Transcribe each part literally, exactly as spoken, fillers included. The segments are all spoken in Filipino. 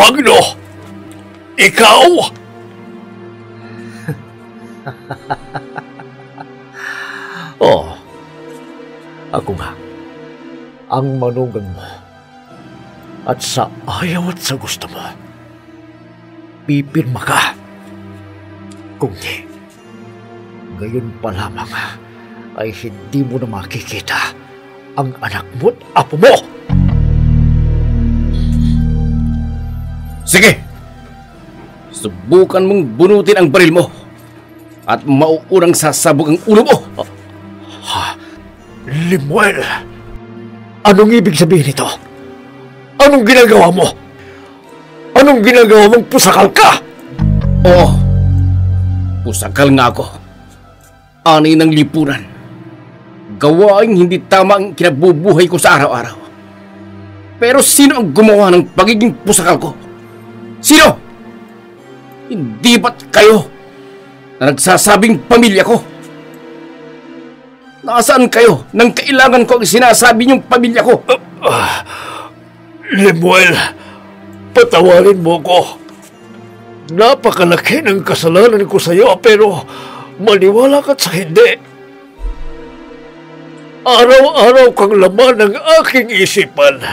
Magno, ikaw? Oh, ako nga, ang manugang mo at sa ayaw at sa gusto mo, pipirma ka. Kung di, ngayon pa lamang ay hindi mo na makikita ang anak mo't apo mo. Sige! Subukan mong bunutin ang baril mo at mauurang sasabog ang ulo mo. Ha? Limuel, anong ibig sabihin nito? Anong ginagawa mo? Anong ginagawa mong pusakal ka? Oo, pusakal nga ako. Ani ng lipunan. Gawaing hindi tama ang kinabubuhay ko sa araw-araw. Pero sino ang gumawa ng pagiging pusakal ko? Sino? Hindi ba't kayo na nagsasabing pamilya ko? Nasaan kayo nang kailangan ko ang sinasabi niyong pamilya ko? Uh, uh, Lemuel, patawarin mo ko. Napakalaki ng kasalanan ko sa iyo, pero maniwala ka't sa hindi. Araw-araw kang laman ng aking isipan.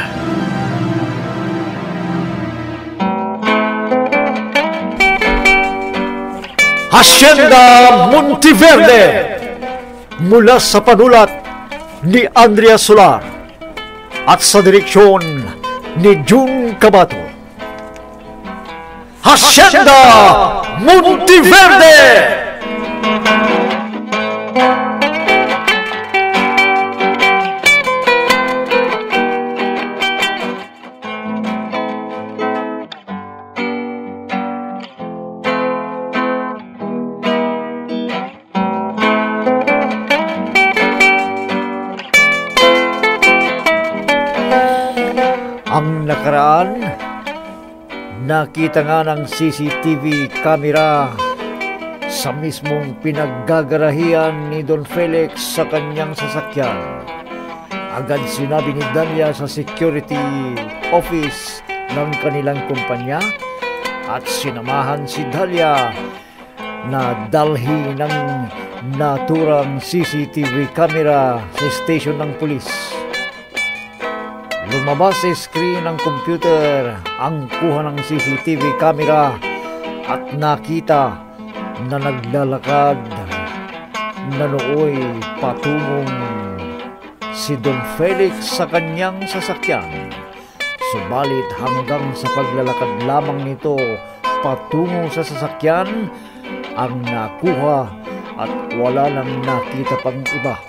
Hacienda Monteverde, mula sa panulat ni Andrea Solar at sa direksyon ni Jun Cabato. Hacienda Monteverde! Ang nakaraan, nakita nga ng C C T V camera sa mismong pinaggagarahian ni Don Felix sa kanyang sasakyan. Agad sinabi ni Danya sa security office ng kanilang kumpanya at sinamahan si Danya na dalhi ng naturang C C T V camera sa station ng pulis. Lumabas sa screen ng computer ang kuha ng C C T V camera at nakita na naglalakad na nooy patungong si Don Felix sa kanyang sasakyan. Subalit hanggang sa paglalakad lamang nito patungo sa sasakyan ang nakuha at wala nang nakita pang iba.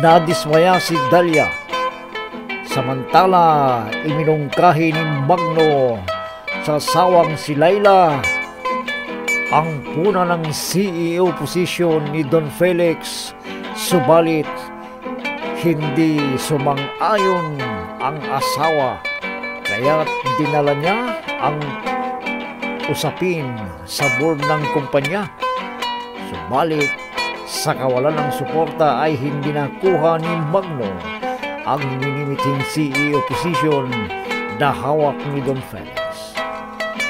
Nadismaya si Dalia. Samantala, iminungkahi ni Magno sa sawang si Laila ang puna ng C E O position ni Don Felix, subalit hindi sumang-ayon ang asawa kaya dinala niya ang usapin sa board ng kumpanya. Subalit sa kawalan ng suporta ay hindi nakuha ni Magno ang minimiting C E O position na hawak ni Don Felix.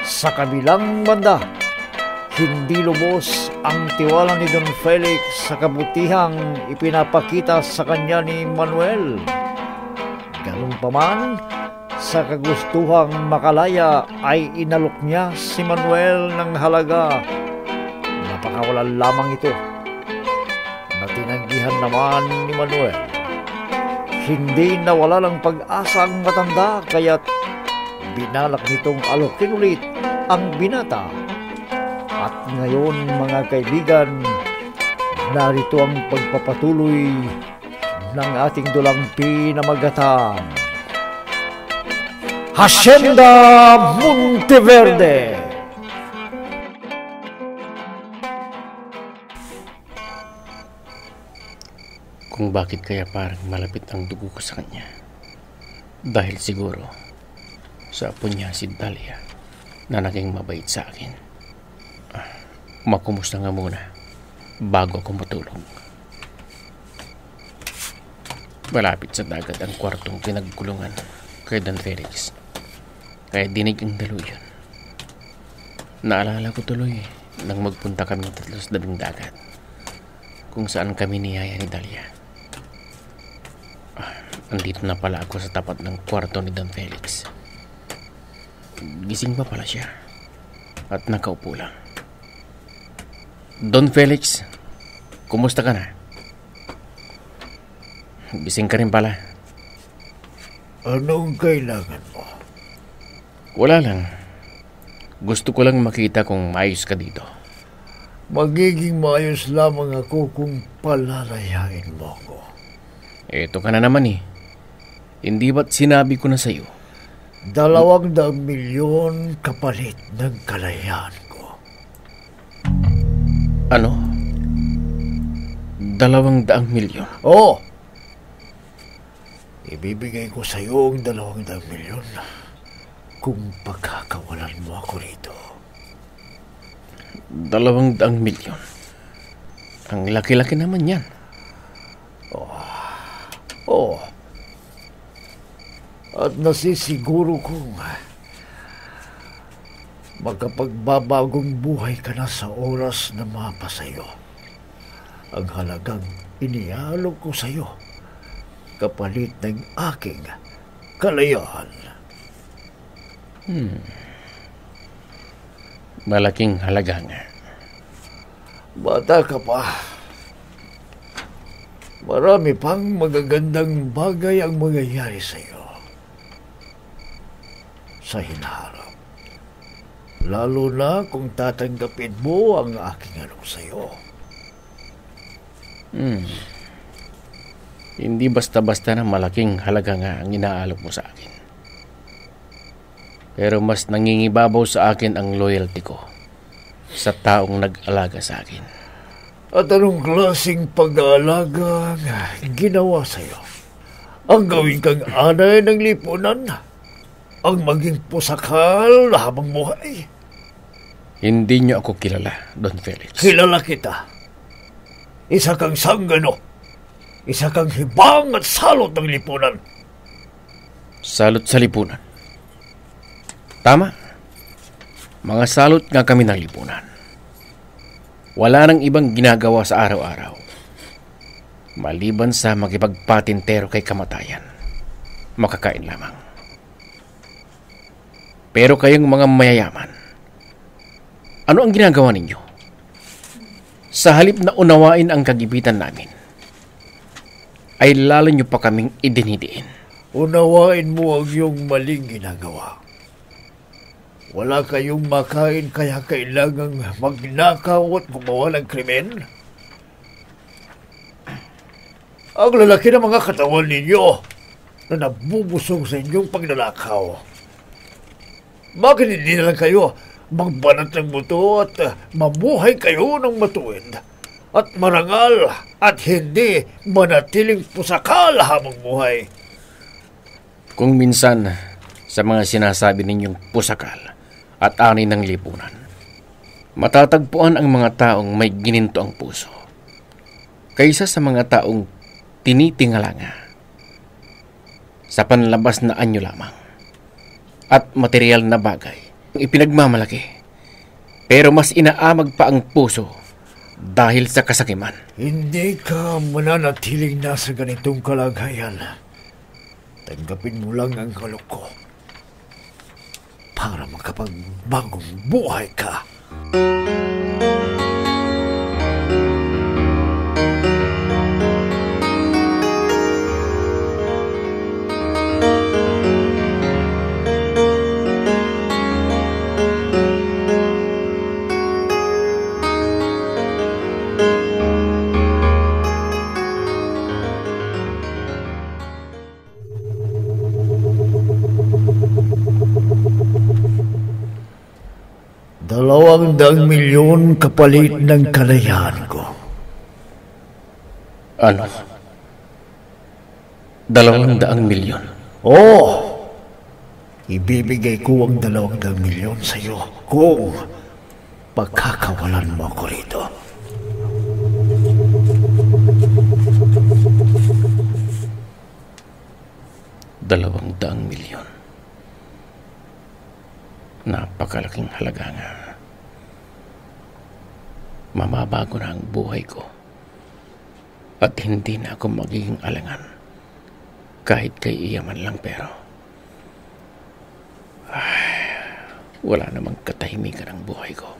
Sa kabilang banda, hindi lubos ang tiwala ni Don Felix sa kabutihang ipinapakita sa kanya ni Manuel. Ganun pa man, sa kagustuhang makalaya ay inalok niya si Manuel ng halaga. Napakawalan lamang ito na tinanggihan naman ni Manuel. Hindi nawala ng pag-asa ang matanda kaya't binalak nitong alokin ulit ang binata. At ngayon mga kaibigan, narito ang pagpapatuloy ng ating dulang pinamagatang Hacienda Monteverde. Kung bakit kaya parang malapit ang dugo ko sa kanya. Dahil siguro sa apo niya si Dalia na naging mabait sa akin. Ah, makumusta nga muna bago ako matulog. Malapit sa dagat ang kwartong pinagkulungan kay Don Felix. Kaya dinig ang daluyan. Naalala ko tuloy nang magpunta kami tatlo sa dabing dagat kung saan kami niyaya ni Dalia. Ah, andito na pala ako sa tapat ng kwarto ni Dan Felix. Gising pa pala siya at nakaupo lang. Don Felix, kumusta ka na? Gising ka rin pala. Anong kailangan mo? Wala lang. Gusto ko lang makita kung maayos ka dito. Magiging maayos lamang ako kung palalayain mo ako. Eto ka na naman eh. Hindi ba't sinabi ko na sa'yo? Dalawang daang milyon kapalit ng kalayaan ko. Ano? Dalawang daang milyon? Oo! Ibibigay ko sa'yo ang dalawang daang milyon kung pagkakawalan mo ako rito. Dalawang daang milyon? Ang laki-laki naman yan. Oh. Oh. At nasisiguro kong magkapagbabagong buhay ka na sa oras na mapasayo. Ang halagang inihalo ko sa'yo kapalit ng aking kalayaan. Hmm. Malaking halaga nga. Bata ka pa. Marami pang magagandang bagay ang mangyayari sa iyo sa hinaharap. Lalo na kung tatanggapin mo ang aking anong sa iyo. Hmm. Hindi basta-basta na malaking halaga nga ang inaalok mo sa akin. Pero mas nangingibabaw sa akin ang loyalty ko sa taong nag-alaga sa akin. At anong klaseng pag-aalaga ginawa sa'yo? Ang gawin kang anay ng lipunan? Ang maging pusakal habang buhay? Hindi niyo ako kilala, Don Felix. Kilala kita. Isa kang sanggano. Isa kang hibang at salot ng lipunan. Salot sa lipunan? Tama, mga salot nga kami ng lipunan. Wala nang ibang ginagawa sa araw-araw maliban sa makipagpatintero kay kamatayan. Makakain lamang. Pero kayong mga mayayaman, ano ang ginagawa ninyo? Sa halip na unawain ang kagipitan namin, ay lalo nyo pa kaming idinidiin. Unawain mo ang iyong maling ginagawa. Wala kayong makain kaya kailangang magnakaw at gumawa ng krimen? Ang lalaki ng mga katawan ninyo na nabubusog sa inyong pagnanakaw. Bakit hindi na lang kayo magbanat ng buto at mabuhay kayo ng matuwid at marangal at hindi manatiling pusakal habang buhay? Kung minsan sa mga sinasabi ninyong pusakal at ani ng lipunan, matatagpuan ang mga taong may gininto ang puso kaysa sa mga taong tinitingalanga sa panlabas na anyo lamang at material na bagay ipinagmamalaki, pero mas inaamag pa ang puso dahil sa kasakiman. Hindi ka mananatiling nasa ganitong kalagayan. Tanggapin mo lang ang kalok ko para makapagbagong buhay ka. Dalawang daang milyon kapalit ng kalayaan ko. Ano? Dalawang daang milyon? Oo! Ibibigay ko ang dalawang daang milyon sa'yo kung pagkakawalan mo ako rito. Dalawang daang milyon. Napakalaking halaga nga. Mamabago na ang buhay ko at hindi na ako magiging alangan kahit kay iya man lang pero. Ay, wala namang katahimikan ang buhay ko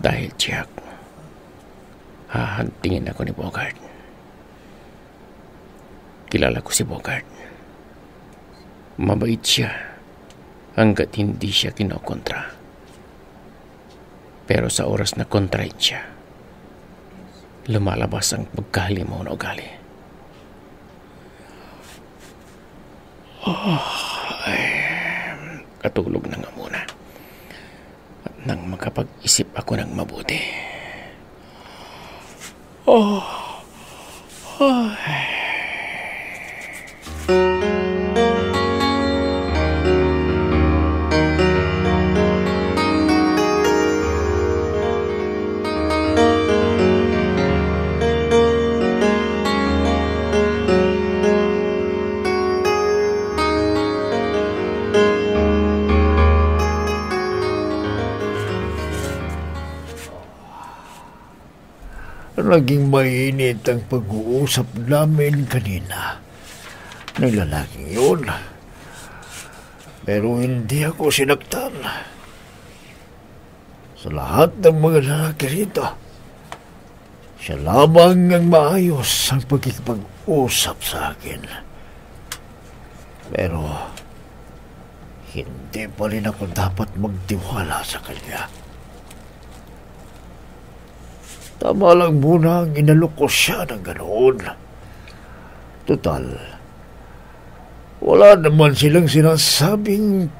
dahil tiyak hahantingin ako ni Bogart. Kilala ko si Bogart. Mabait siya hanggat hindi siya kinokontra. Pero sa oras na kontrahin siya, lumalabas ang pagkahalimaw na ugali. Oh, eh, katulog na nga muna at nang makapag-isip ako ng mabuti. Oh, oh, eh. Naging mainit ang pag-uusap namin kanina ng lalaking yun. Pero hindi ako sinaktan. Sa lahat ng mga lalaki rito, siya lamang ang maayos ang pagkikipag-usap sa akin. Pero hindi pa rin ako dapat magtiwala sa kanya. Tama lang muna ang inalok ko siya ng ganoon. Total, wala naman silang sinasabing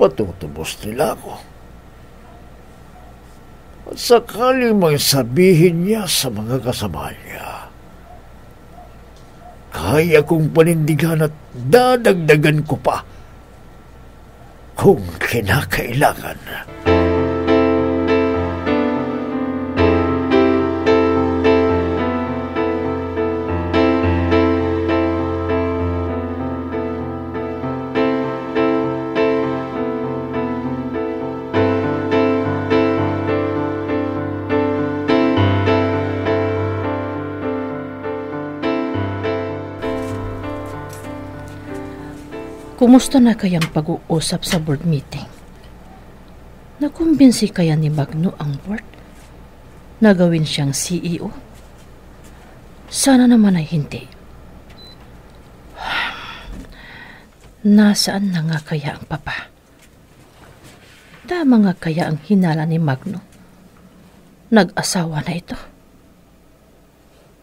patutubos nila ako. At sakaling may sabihin niya sa mga kasama niya, kaya kong panindigan at dadagdagan ko pa kung kinakailangan. Kumusta na kayang pag-uusap sa board meeting? Nakumbinsi kaya ni Magno ang board na gawin siyang C E O? Sana naman ay hindi. Nasaan na nga kaya ang papa? Tama nga kaya ang hinala ni Magno? Nag-asawa na ito.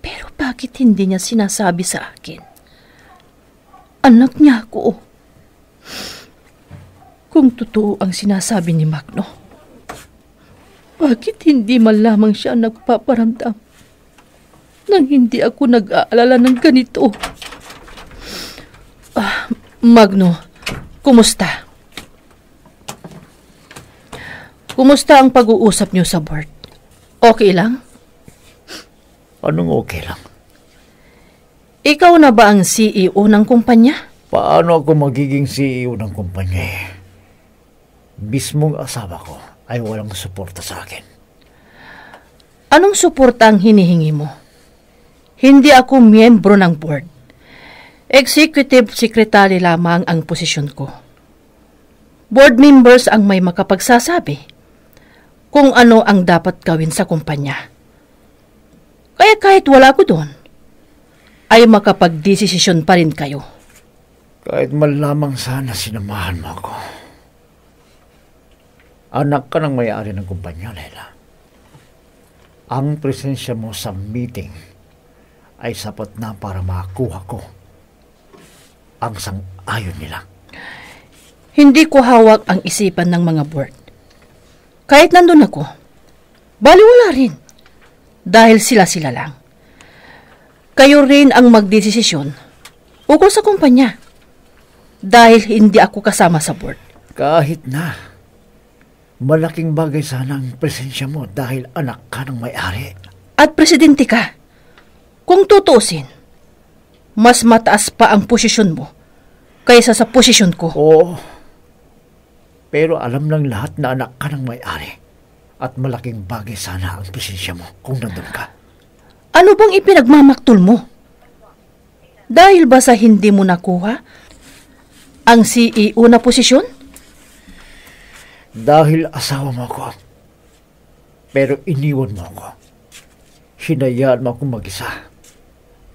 Pero bakit hindi niya sinasabi sa akin? Anak niya ako. Kung totoo ang sinasabi ni Magno, bakit hindi man lamang siya nagpaparamdam nang hindi ako nag-aalala ng ganito? Ah, Magno, kumusta? Kumusta ang pag-uusap niyo sa board? Okay lang? Anong okay lang? Ikaw na ba ang C E O ng kumpanya? Paano ako magiging C E O ng kumpanya? Bismong asawa ko ay walang suporta sa akin. Anong suporta ang hinihingi mo? Hindi ako miyembro ng board. Executive Secretary lamang ang posisyon ko. Board members ang may makapagsasabi kung ano ang dapat gawin sa kumpanya. Kaya kahit wala ko doon, ay makapag-desisyon pa rin kayo. Kahit man lamang sana sinamahan mo ako. Anak ka ng may-ari ng kumpanya, Lela. Ang presensya mo sa meeting ay sapat na para makuha ko ang sang-ayon nila. Hindi ko hawak ang isipan ng mga board. Kahit nandun ako, baliwala rin. Dahil sila-sila lang. Kayo rin ang magdesisyon ukol sa kumpanya. Dahil hindi ako kasama sa board. Kahit na. Malaking bagay sana ang presensya mo dahil anak ka ng may-ari. At presidente ka. Kung tutusin, mas mataas pa ang posisyon mo kaysa sa posisyon ko. Oo. Pero alam ng lahat na anak ka ng may-ari. At malaking bagay sana ang presensya mo kung nandun ka. Ano bang ipinagmamaktol mo? Dahil ba sa hindi mo nakuha ang C E O na posisyon? Dahil asawa mo ako. Pero iniwan mo ako. Hinayaan mo akong mag-isa.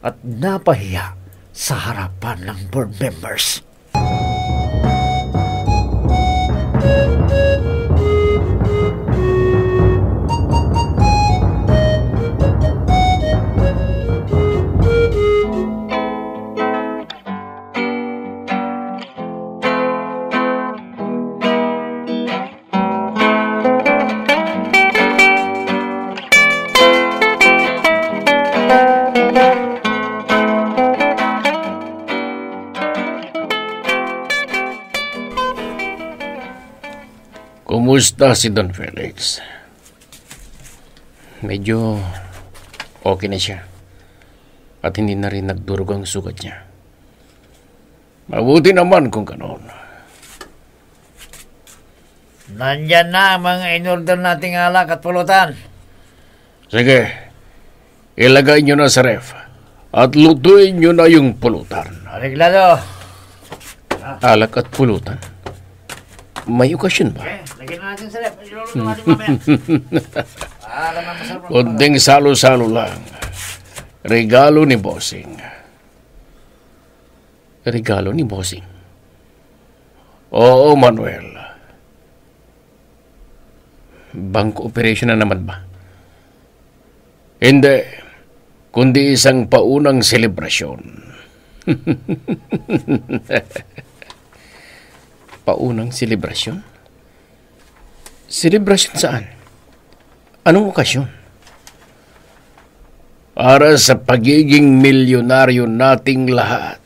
At napahiya sa harapan ng board members. Kumusta si Don Felix? Medyo okay na siya. At hindi na rin nagdurog ang sugat niya. Mabuti naman kung ganoon. Nandyan na ang mga in-order nating alak at pulutan. Sige, ilagay nyo na sa ref. At lutuin nyo na yung pulutan. Ariglado. Alak at pulutan? May okasyon ba? Lagyan na natin sa rep. Ilulong natin mamaya. Kunting salo-salo lang. Regalo ni Bossing. Regalo ni Bossing? Oo, Manuel. Bangko operation na naman ba? Hindi. Kundi isang paunang selebrasyon. Paunang selebrasyon? Selebrasyon saan? Anong okasyon? Para sa pagiging milyonaryo nating lahat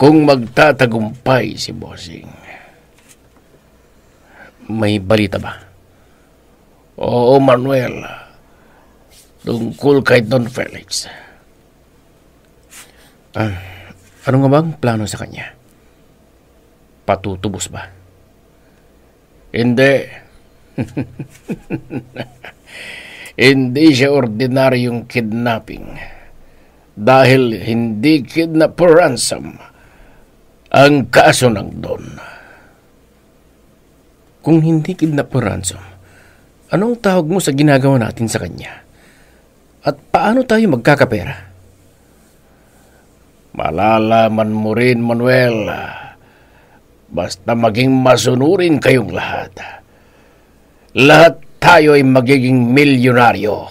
kung magtatagumpay si Bossing. May balita ba? Oo, Manuel. Tungkol kay Don Felix. Ah, ano nga bang plano sa kanya? Patutubos ba? Hindi. Hindi siya ordinaryong kidnapping. Dahil hindi kidnap for ransom ang kaso ng Don. Kung hindi kidnap for ransom, anong tawag mo sa ginagawa natin sa kanya? At paano tayo magkakapera? Malalaman mo rin, Manuel. Basta maging masunurin kayong lahat. Lahat tayo ay magiging milyonaryo.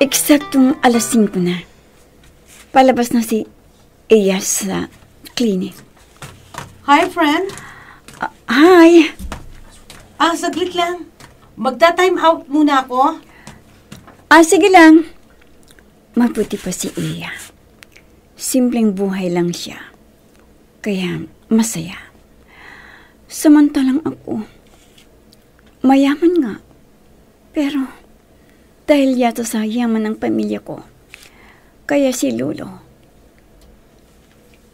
Eksaktong alas singko na. Palabas na si Eyas sa clinic. Hi, friend. Uh, hi. Ah, saglit lang. Magta-time out muna ako. Ah, sige lang. Maputi pa si Eya. Simpleng buhay lang siya. Kaya masaya. Samantalang ako, mayaman nga. Pero dahil yata sa yaman ng pamilya ko, kaya si Lolo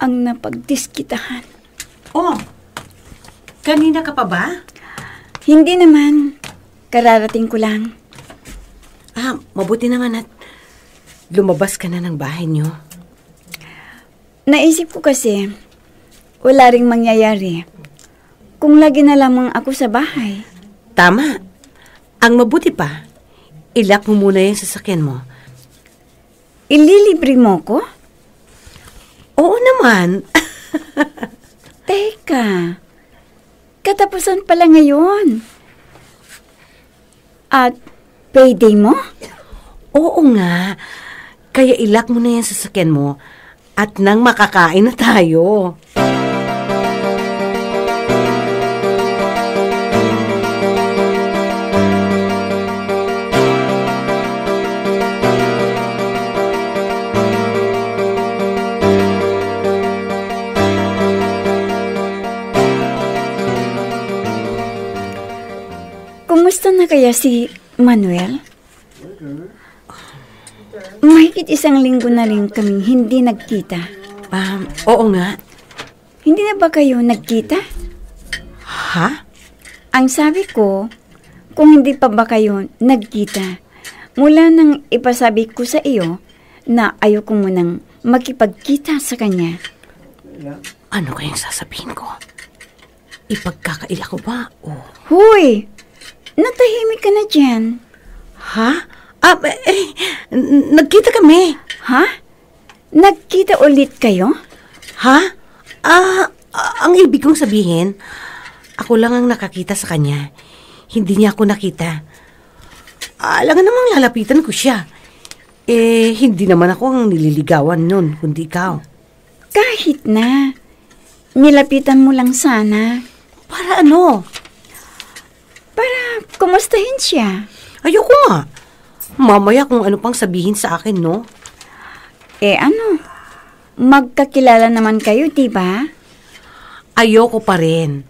ang napagdiskitahan. Oh, kanina ka pa ba? Hindi naman. Kararating ko lang. Ah, mabuti naman at lumabas ka na ng bahay niyo. Naisip ko kasi, wala ring mangyayari kung lagi na lamang ako sa bahay. Tama. Ang mabuti pa, ilak mo muna yung sasakyan mo. Ililibre mo ko? Oo naman. Teka, katapusan pala ngayon. At payday mo? Oo nga. Kaya ilak mo na yung sasakyan mo at nang makakain na tayo. Kumusta na kaya si Manuel? Mahigit isang linggo na rin kaming hindi nagkita. Um, oo nga. Hindi na ba kayo nagkita? Ha? Ang sabi ko, kung hindi pa ba kayo nagkita, mula nang ipasabi ko sa iyo na ayoko munang makipagkita sa kanya. Ano kayang sasabihin ko? Ipagkakaila ko ba? Oh. Hoy! Natahimik ka na dyan. Ha? Ah, eh, nagkita kami. Ha? Nagkita ulit kayo? Ha? Ah, ang ibig kong sabihin, ako lang ang nakakita sa kanya. Hindi niya ako nakita. Alangan namang lalapitan ko siya. Eh, hindi naman ako ang nililigawan nun, kundi ikaw. Kahit na. Nilapitan mo lang sana. Para ano? Para kumustahin siya. Ayoko nga. Mamaya kung ano pang sabihin sa akin, no? Eh, ano? Magkakilala naman kayo, diba? Ayoko pa rin.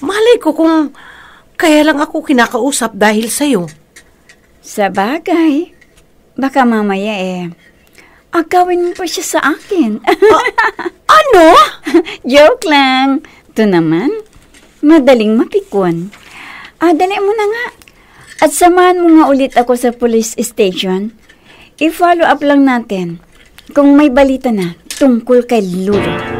Malay ko kung kaya lang ako kinakausap dahil sa'yo. Sa bagay, baka mamaya eh, agawin mo pa siya sa akin. A- ano? Joke lang. Ito naman, madaling mapikon. Ah, dali mo na nga. At samahan mo nga ulit ako sa police station. I-follow up lang natin kung may balita na tungkol kay Lulu.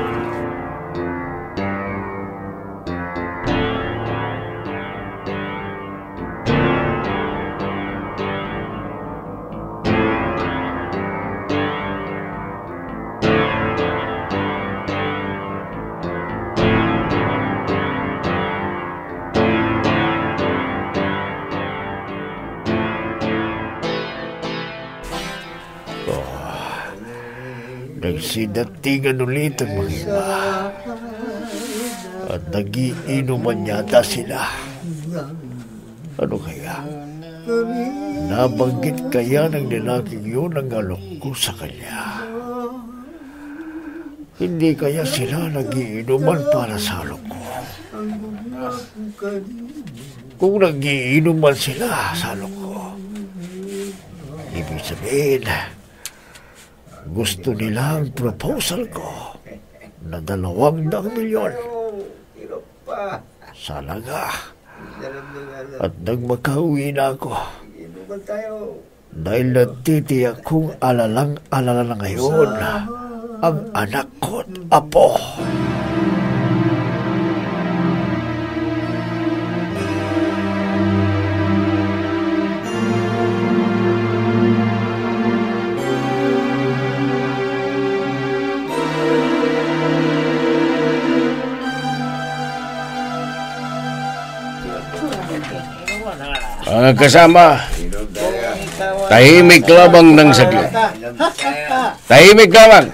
Nagsidatingan ulit ang mga iba at nagiinuman yata sila. Ano kaya? Nabanggit kaya ng lalaking yun ang alok ko sa kanya? Hindi kaya sila nagiinuman para sa alok ko? Kung nagiinuman sila sa alok ko, ibig sabihin, gusto nila ang proposal ko na dalawang daang milyon. Sana nga. At nagmakauwi na ako. Dahil natitiyak kong alalang-alala na ngayon ang anak ko't apo. Mga kasama, tahimik labang ng saglit. Tahimik labang.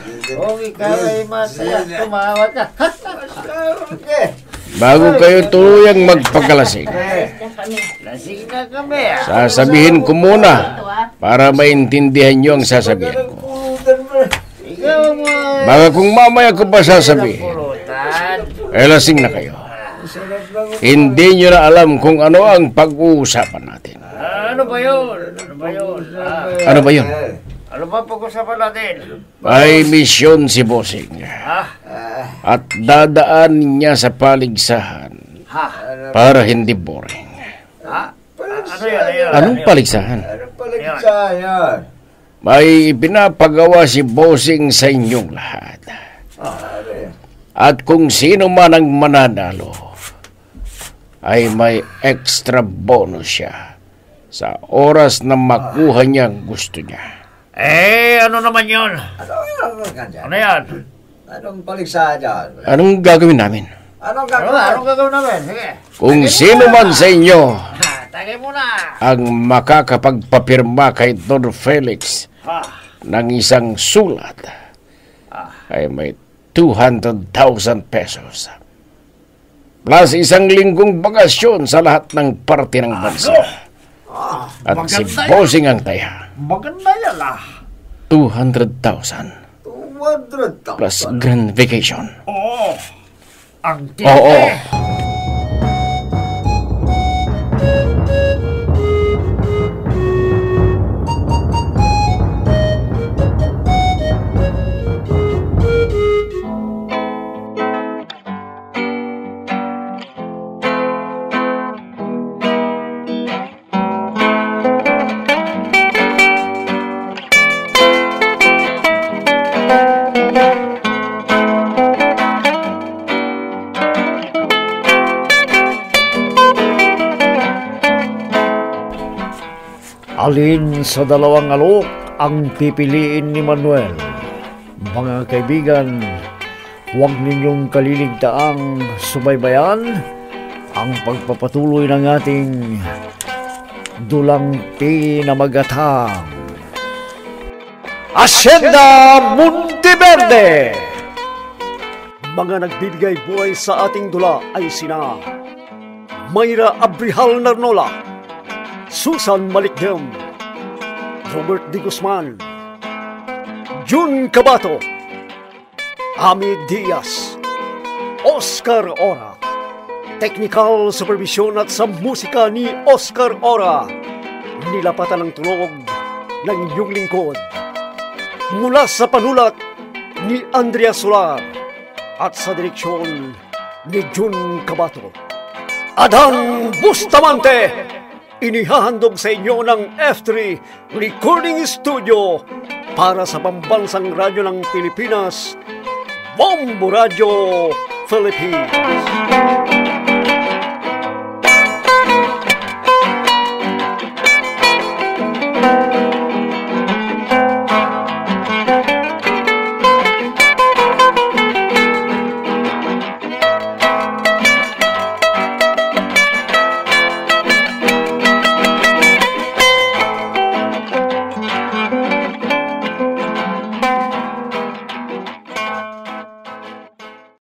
Bago kayo tuluyang magpagkalasing, sasabihin ko muna para maintindihan nyo ang sasabihin ko. Baka kung mamaya ko pa sasabihin, eh lasing na kayo. Hindi nyo na alam kung ano ang pag-uusapan natin. Ano ba yun? Ano ba yun? Ah. Ano ba yun? Ano ba pag-uusapan natin? May misyon si Bossing. Ah. At dadaan niya sa paligsahan ha? Para hindi boring. Ha? Ano yun? Ano Anong paligsahan? Anong paligsahan? May pinapagawa si Bossing sa inyong lahat. Ah. At kung sino man ang mananalo, ay may extra bonus siya sa oras na makuha niya ang gusto niya. Eh, ano naman yun? Ano yan? Ano yan? Anong paligsahan dyan? Anong gagawin namin? Anong gagawin, ano, anong gagawin namin? Sige. Kung Tage sino muna man sa inyo muna ang makakapagpapirma kay Don Felix ha ng isang sulat, ah, ay may two hundred thousand pesos. Plus isang linggong bakasyon sa lahat ng parte ng bansa. Ah, at si Bossing ang taya. Maganda yan ah. two hundred thousand. two hundred thousand. Plus grand vacation. Oo. Ang tindi. Oo. Alin sa dalawang alok ang pipiliin ni Manuel? Mga kaibigan, huwag ninyong kaliligtaang subaybayan ang pagpapatuloy ng ating dulang pinamagatang Hacienda Monteverde! Mga nagbibigay buhay sa ating dula ay sina Mayra Abrijal Narnola, Susan Malikdem, Robert De Guzman, Jun Cabato, Ami Diaz, Oscar Ora. Technical supervision at sa musika ni Oscar Ora. Nilapatan ng tulog ng iyong lingkod. Mula sa panulat ni Andrea Solar at sa direksyon ni Jun Cabato. Adam Bustamante! Inihahandog sa inyo ng F three Recording Studio para sa pambansang radyo ng Pilipinas, Bombo Radyo Philippines.